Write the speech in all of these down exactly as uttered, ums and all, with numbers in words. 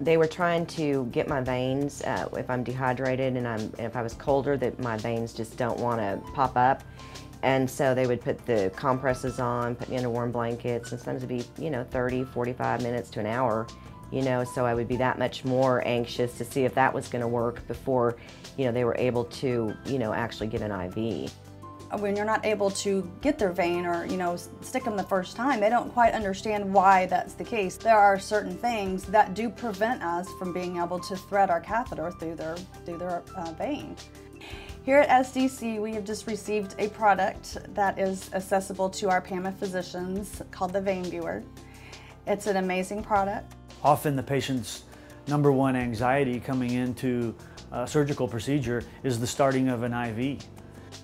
They were trying to get my veins, uh, if I'm dehydrated and, I'm, and if I was colder, that my veins just don't want to pop up. And so they would put the compresses on, put me under warm blankets, and sometimes it would be, you know, thirty, forty-five minutes to an hour, you know, so I would be that much more anxious to see if that was going to work before, you know, they were able to, you know, actually get an I V. When you're not able to get their vein or, you know, stick them the first time, they don't quite understand why that's the case. There are certain things that do prevent us from being able to thread our catheter through their, through their uh, vein. Here at S D C, we have just received a product that is accessible to our PAMA physicians called the Vein Viewer. It's an amazing product. Often the patient's number one anxiety coming into a surgical procedure is the starting of an I V.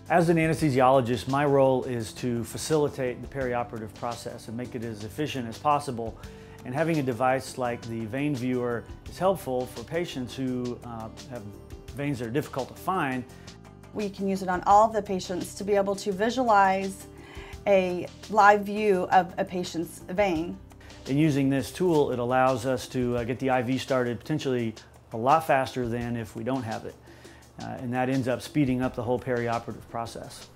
As an anesthesiologist, my role is to facilitate the perioperative process and make it as efficient as possible. And having a device like the Vein Viewer is helpful for patients who uh, have veins that are difficult to find. We can use it on all of the patients to be able to visualize a live view of a patient's vein. And using this tool, it allows us to uh, get the I V started potentially a lot faster than if we don't have it. Uh, and that ends up speeding up the whole perioperative process.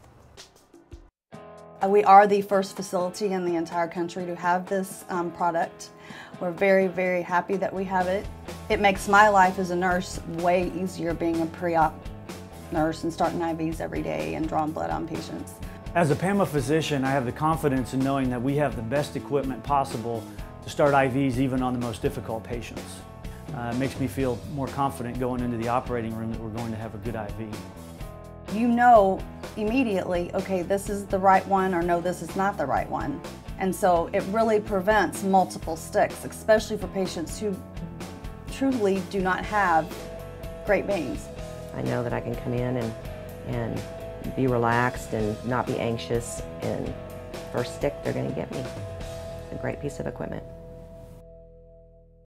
We are the first facility in the entire country to have this um, product. We're very, very happy that we have it. It makes my life as a nurse way easier being a pre-op nurse and starting I Vs every day and drawing blood on patients. As a PAMA physician, I have the confidence in knowing that we have the best equipment possible to start I Vs even on the most difficult patients. Uh, it makes me feel more confident going into the operating room that we're going to have a good I V. You know immediately, okay, this is the right one, or no, this is not the right one. And so it really prevents multiple sticks, especially for patients who truly do not have great veins. I know that I can come in and, and be relaxed and not be anxious, and first stick, they're going to get me. It's a great piece of equipment.